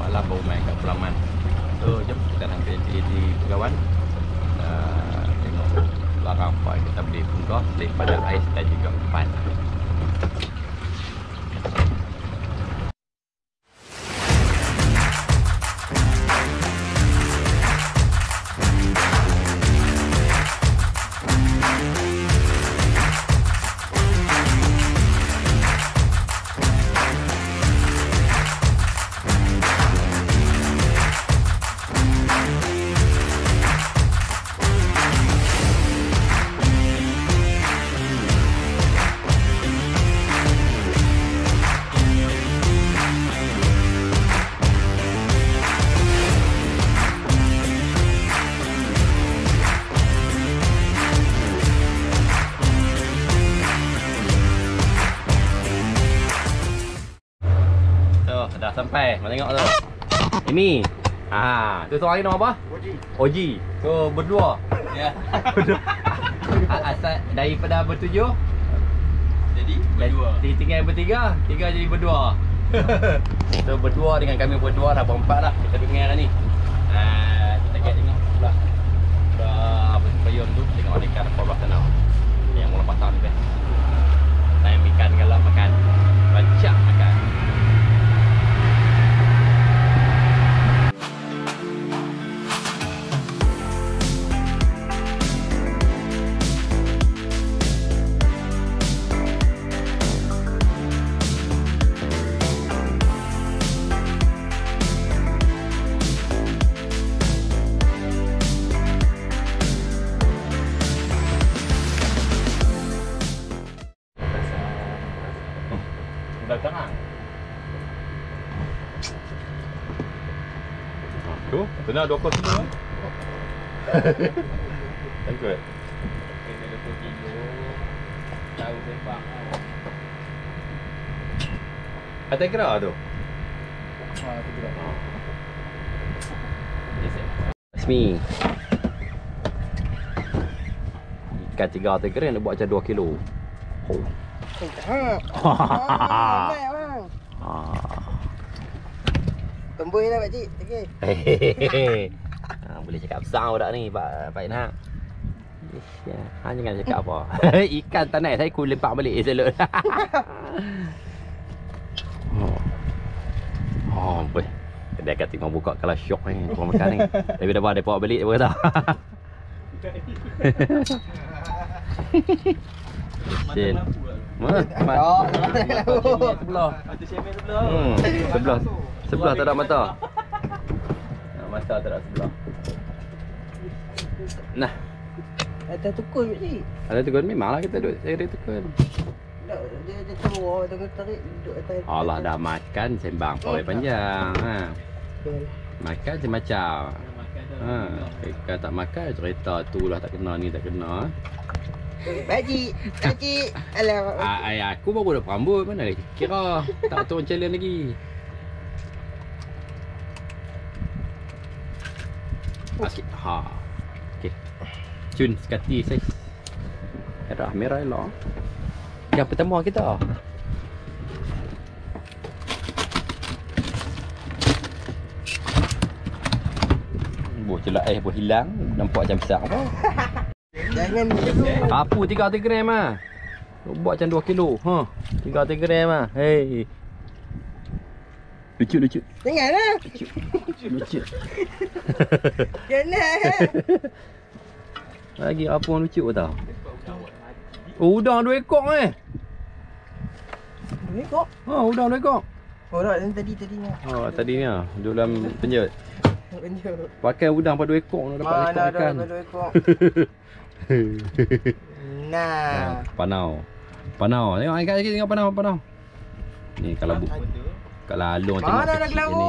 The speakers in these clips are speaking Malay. malah bau main kat Pelaman. So jom kita nanti di Pegawan tengok larang apa kita beli pungkau daripada ais dan juga empat. Sampai, mana tengok tu. Ini. Ha, tu seorang ni nama apa? Oji. Oji. So berdua. Ya. Berdua. Asal daripada bertujuh jadi berdua. Tinggal bertiga, tiga jadi berdua. So berdua dengan kami berdua dah berempat lah kita dengar dah ni. Ha, kita tengok sebelah. Dah apa bayam tu tengok dekat bawah tanah. Yang mula pasang ni. Saya ikan galak makan. Bancak makan. Benar doktor semua. Tengok. Kena doktor kilo. Tahu sepak. Ada kira tu. Ah, tu kira. Asmi. Ikan tiga tu kira nak buat macam 2 kilo. Oh. Ha. Tembus lah pakcik, okay. Ha, boleh cakap besar budak ni, Pak Inhak. Ha, jangan cakap apa. Ikan tak naik, saya ku lepak balik selut. Oh, boleh. Kedai kat tengok buka kalau syok ni, orang makan ni. Tapi dah bawa mereka balik, dia berkata. Macam lampu lah. Macam sebelah. Sebelah. Sebelah tak ada mata. Mata tak ada sebelah. Nah. Ada tukun ni. Ada tukun memanglah kita duduk seri tukun. Tak dia keluar tengah tarik duduk atas. Allah dah makan sembang pawai panjang. Ha. Makan macam-macam. Ha. Kalau tak makan cerita tulah tak kena ni tak kena. Pakcik, pakcik. Alamak. Ayah aku baru dah perambut mana lagi kira. Tak turun challenge lagi. Okey. Ha. Okey. Cun sekati saya. Merah merah elok. Yang pertama kita. Buah celak air pun hilang, nampak macam besar apa. Jangan apu 3 gram ah. Buat macam 2 kilo. Ha. 3 gram ah. Hei. Lucu. Janganlah. Lucu. Jangan. Lagi apa yang lucu tau? Oh, udang 2 ekor eh. 2 ekor? Ha, udang 2 ekor. Borak yang tadi ni. Ha, tadi ni ah. Dalam penjut. Pakai udang pada 2 ekor nak dapat ikan. Mana 2 ekor? Nah. Panau. Tengok angkat sikit tengok panau. Ni kalau bu. Kalau alung tengok mana dah kelabu.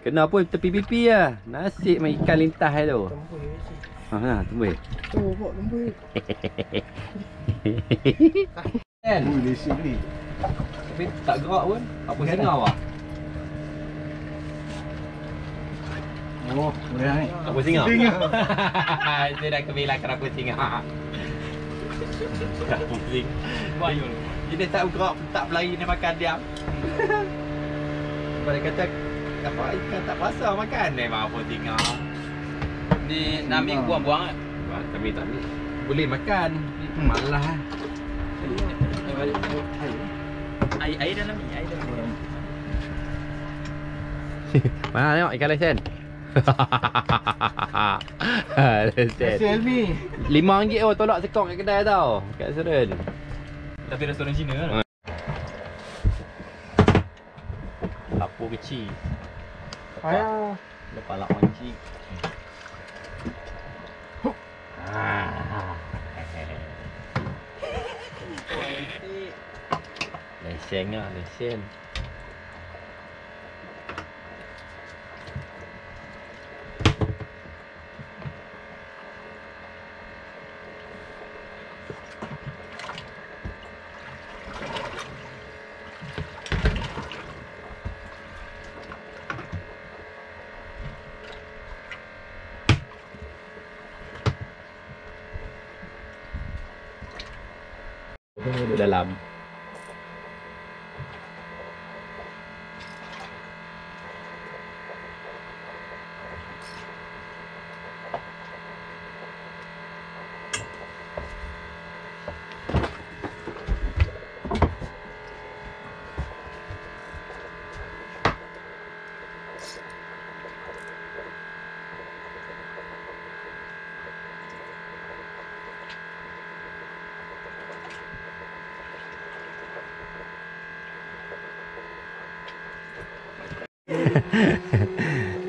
Kena pun tepi pipi lah. Nasib main ikan lintas dia tu. Ha, tembus. Tu buat tembus. Kan. Lesik ni. Tapi tak gerak pun. Apa sengau ah? Oh, boleh ni. Apa sengau? Dia dah kebilah kerapu sengau. Kerapu sengau. Bayul. Dia tak bergerak, tak berlari, dia makan diam. mereka tak apa ikan tak pasal makan ni mau apa tinggal. Ni nami buang-buang. Kami tak boleh makan. Malah. Air dalam ni, air dalam ni. Mana tengok ikan lesen. Lesen ni RM5 oh tolak sekong kat kedai tau. Kat restoran. Tapi restoran Cina kan. Lapuk kecil. Ayah. Lepas lap mancing. Lesen lah, lesen. Dalam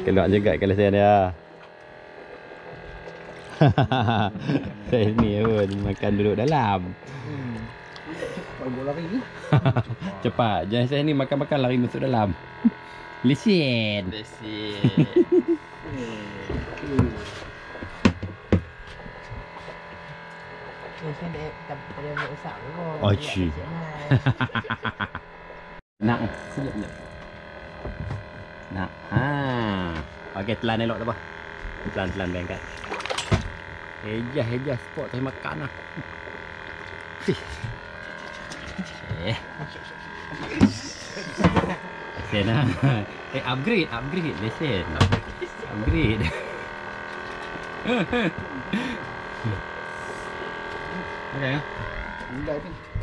Kelak juga kalau saya dia. Saya ni pun makan duduk dalam. Boleh lari ni. Cepat. Jangan saya ni makan-makan lari masuk dalam. Lesen. Lesen. Lesen dia tak boleh masak pun. Oh, cik. Nak sedap tak? Nak. Okey, telan elok tak apa. Telan-telan berangkat. Hejah-hejah spot saya makan lah. Lesen lah. Upgrade. Lesen. Upgrade. Okey.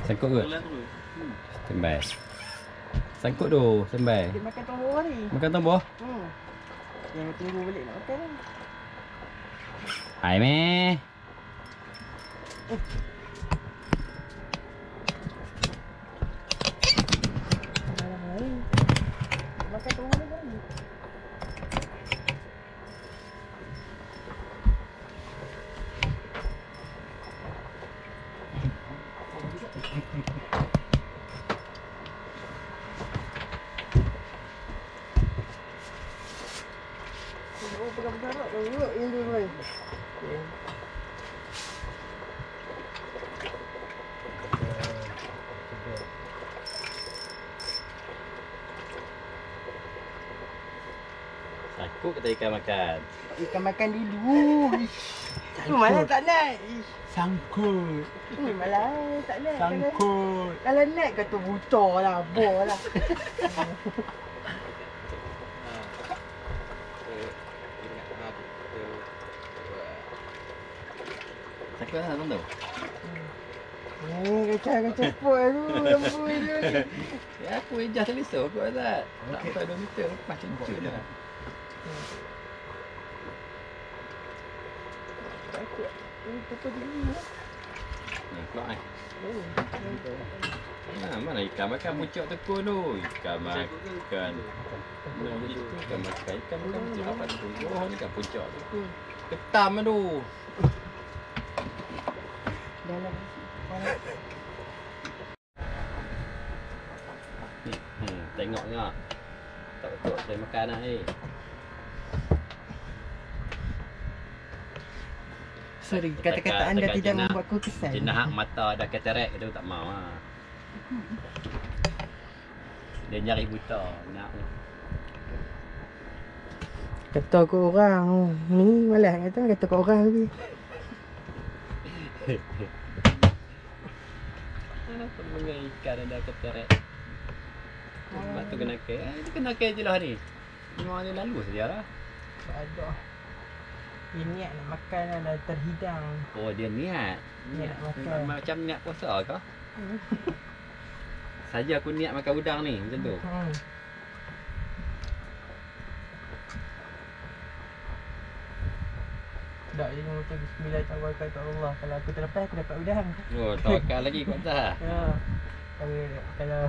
Sangkut kot. Sembai. Sangkut tu, sembai. Makan tombol ni. Makan tombol? Yang tunggu balik nak makan kan. Hai meh. Makan tunggu balik kan. Takut kata ikan makan. Ikan makan dulu. Tu malah tak naik. Sangkut. Tu malah tak naik. Sangkut. Kalau naik kata buta lah, boh lah. Sakit lah tuan tu. Kacau pot tu. Lampu dia ni. Aku hijau selesa kot tak. Tak sampai 2 meter. Lepas cincin lah. Takut. Ini tutup diri lah. Ni keluar kan? Mana ikan makan mucak tekun tu. Ikan makan. Ikan makan. Ikan makan mucak dapat tu. Oh ni ikan puncak tu. Ketam lah tu. Dalam. Tengok ni lah. Tak betul saya makan lah ni. Sorry, kata-kata anda tidak membuatku kesal. Jenahak mata dah katarek tu tak mau lah. Dia nyari buta nak. Kata kau orang ni malas kata kau orang lagi. Apa mengenai ikan ada katarek? Lepas tu kena care. Itu kena care je lah hari. 5 hari lalu saja lah. Aduh. Dia niat nak makan dah terhidang. Oh dia niat? Niat makan. Macam niat puasa ke? Saja aku niat makan udang ni macam tu. Tak dia macam bismillah tawakal kepada Allah. Kalau aku terlepas aku dapat udang. Oh tawakal lagi kuat tak? Ya. Kalau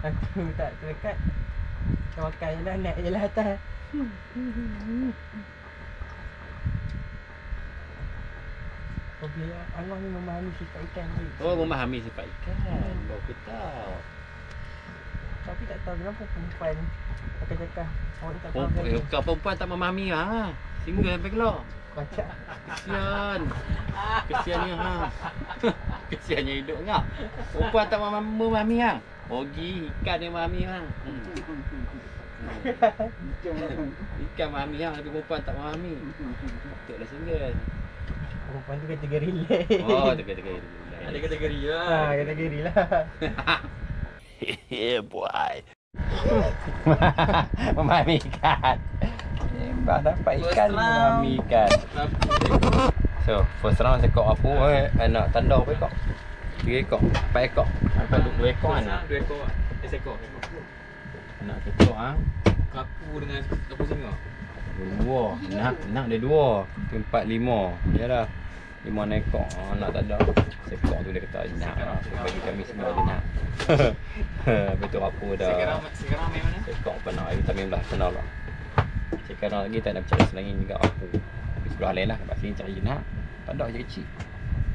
aku tak terlekat tawakal je lah, naik je lah atas. Bila Allah ni memahami sifat ikan ni. Oh memahami sifat ikan. Baru aku tahu. Tapi tak tahu kenapa perempuan akan cakap orang tak tahu benda ni. Kau perempuan tak memahami lah. Single sampai keluar. Kacak. Kesian. Kesiannya ha. Kesiannya hidup kau. Perempuan tak memahami hang. Ogi ikan dia memahami hang. Ikan memahami hang tapi perempuan tak memahami. Patutlah single. Perempuan tu kategori lain. Oh, tu kategori lain. Ada kategori lah. Haa, kategori lah. Yeah, boy. Memahami ikan. Memang dapat ikan memahami ikan. So, first round saya kok apa nak tanda apa kok? 3 ekor, 4 ekor. Apa 2 ekor kan? 2 ekor. Sekor. Nak sekor ah. Kapu dengan apa singa? 2 nak dia 2 4 5 yalah 5 ekor nak tak ada sekor tu dia kata nak bagi kami semua dia nak betul apa dah sekarang main mana sekor pernah vitamin belah kenal lah sekarang lagi tak nak cari selangin juga aku tapi sebelah lain lah kat sini cari nak tak ada kecil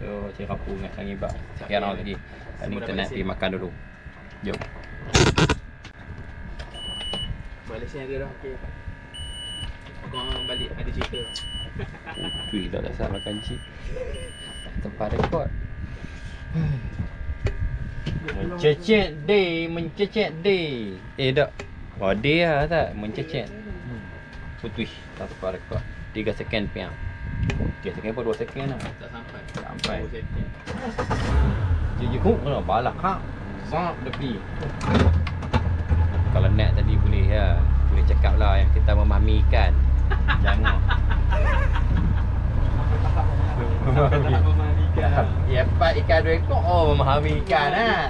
so cari aku dengan selangin bak sekarang lagi tadi kita nak pergi makan dulu jom balik sini ada dah okey balik ada cerita. Cui dah dasar makan cik. Tempat rekod. Mencecet day. Eh tak. Oh day lah tak. Mencecet. Putih tak tempat rekod. 3 second piang. 3 second apa 2 second lah. Tak sampai. 2 second. Jadi kok kena balak hak. Zap depi. Kalau nak tadi boleh ya. Boleh cakap lah yang kita memahami ikan. Jangan. Ya dapat ikan 2 ekor, oh memahami ikan lah.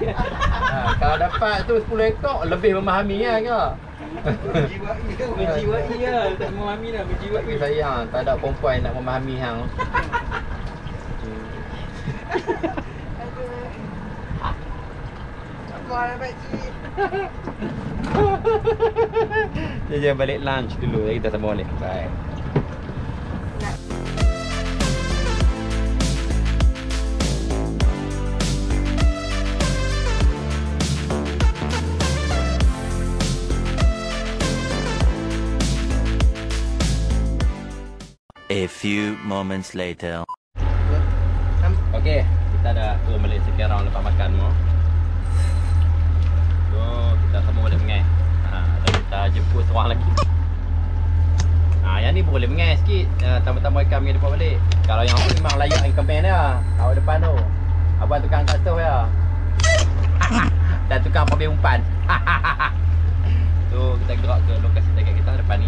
Kalau dapat tu 10 ekor, lebih memahami lah kak. Berjiwai lah, tak memahami lah, berjiwai. Tapi sayang, tak ada perempuan nak memahami hang. Aduh. Jadi balik lunch dulu, kita sama balik. Bye. A few moments later. Okey, kita dah balik second round lepas makan semua. So, kita sama boleh mengai. Ha, kita jemput seorang lagi. Ha, yang ni boleh mengai sikit. Tambah-tambah ikan mengai depan balik. Kalau yang tu memang layak ikan mengai dia. Awak depan tu. Abang tukang kat stove dia. Dan tukang pabrik umpan. So, kita gerak ke lokasi target kita depan ni.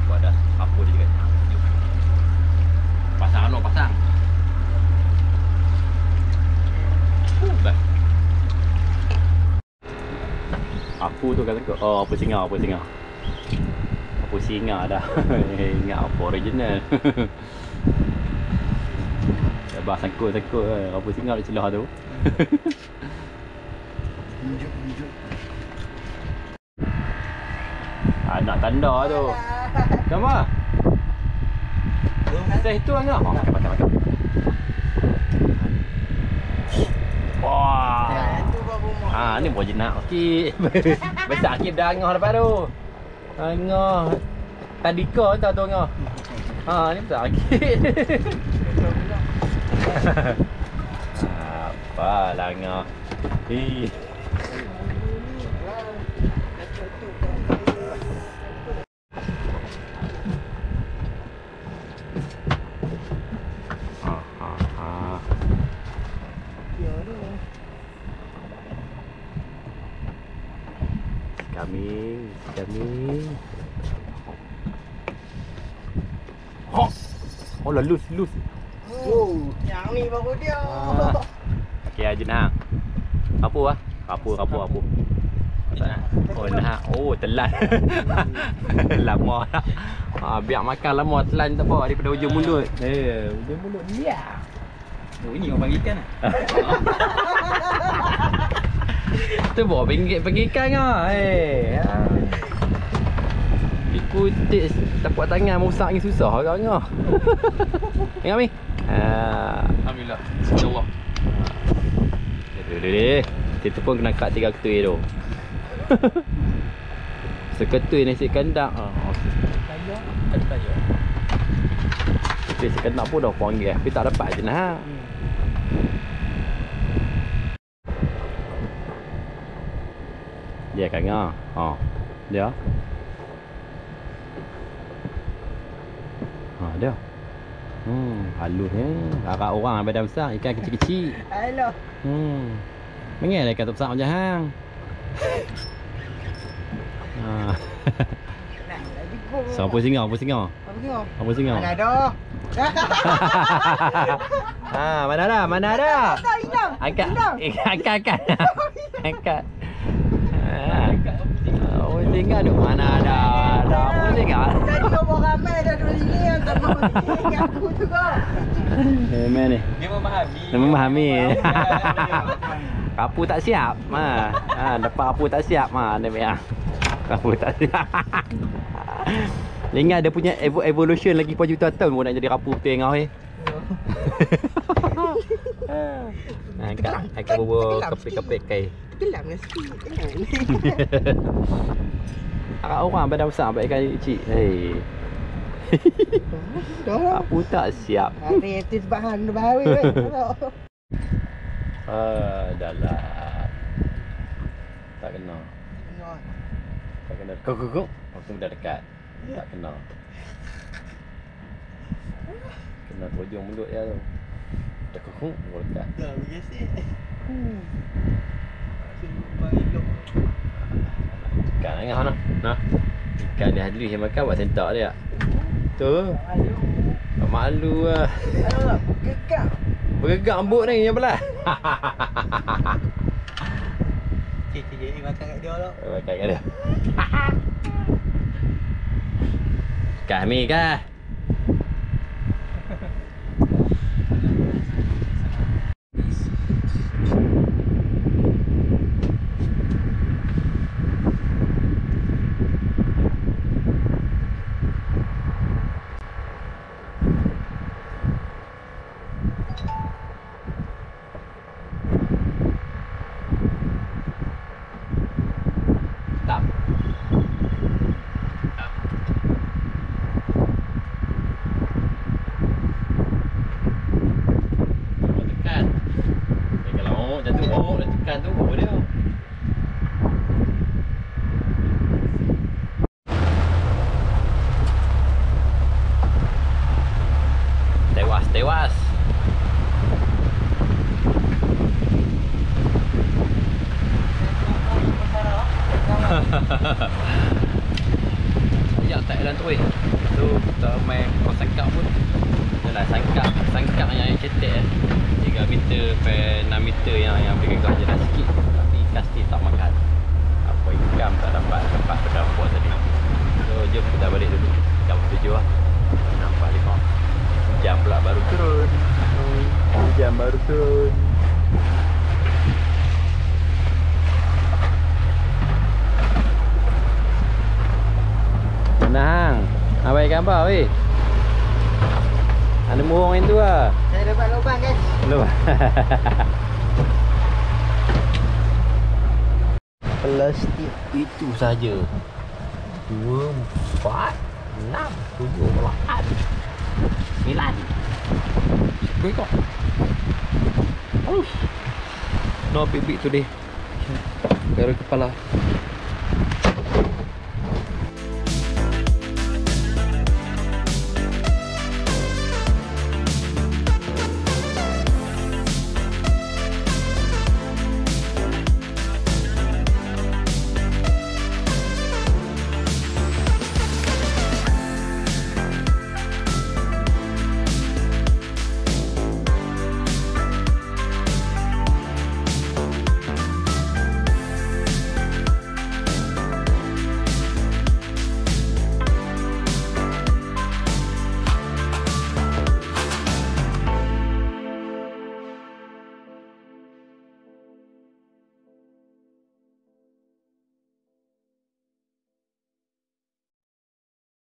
Apa dah? Apa dia dekat ni? Pasang anu pasang. Baik. Apa tu kata kau? Oh, apa singa. Apa singa dah. Ingat apa original. Abang sangkut. Apa singa dekat celah tu. Tunjuk. Nak tanda tu. Sama. Saya tu angah. Oh, pakai. Wah. Ni buat jenak sikit. Besar sikit dah angah depan tu. Angah tadika entah tu angah. Ni besar sikit. Apa lah angah. Hi. โอ้หล่นลุดลุดอย่างนี้มาคนเดียวแกยืนห่างขาปูวะขาปูขาปูขาปูโอ้นะฮะโอ้จันลันลับมอละbiar makan lama telan tak apa daripada hujung mulut hujung mulut dia ini orang panggil ikan tu bawa panggil ikan lah ikutik tapak tangan merusak ni susah agaknya tengok ni Alhamdulillah Bismillah kita pun kena kat 3 ketui tu seketui nasi kandak Tapi sekedar pun dah panggil Tapi tak dapat je nak Dia kan ngah Dia Dia Halus Harap orang badan besar Ikan kecil-kecil Hello Mengel ikan tu besar macam hang Sampai singa, sampai singa. Sampai singa. Mana dah? Mana dah? Mana dah? Angkat. Angkat, angkat. Angkat. Sampai singa tu mana dah? Dah sampai singa. Tadi orang ramai dah dua sini yang tak mau pergi aku juga. Memang ni. Dia memahami. Dia memahami. Kapu tak siap. Dapat kapu tak siap. Kapu tak siap. Ingat dia punya evolution lagi puluh juta tahun baru nak jadi rapu peting kau Angkat bubur kepik-kepik kai. Kelam dengan sikit. Harap orang badan besar baik ikan cik. Rapu tak siap. Itu sebab hang dah bahawi dah lah. Tak kena. Tak kena. Kok. Aku dah dekat. Tak kena. Kena terjun mulut dia tu. Tak kok. Boleh dekat. Dah biasa. Ikan dengan hana. Nah. Ikan dia hadiri yang makan buat sentak dia. Tu. Malu ah. Bergegak. Bergegak embut ni yang belah. Cik jadi makan kat dia lah. Makan kat dia. Kami kah? Sejak tak jalan terus tu kita main kau sangkak pun adalah sangkak yang cetek 3 meter per 6 meter yang bergerak je dah sikit tapi kasti tak makan apa ikan tak dapat tempat berdapur tadi so jom kita balik dulu jam 7 lah nampak lepas jam pula baru turun jam baru turun Nang, abang gambar weh. Ada burung yang tu ah. Saya dapat lubang guys. Lubang. Plastik itu saja. 2 4 6 7 8 9. Berikut. Uff. No big today. Baru kepala.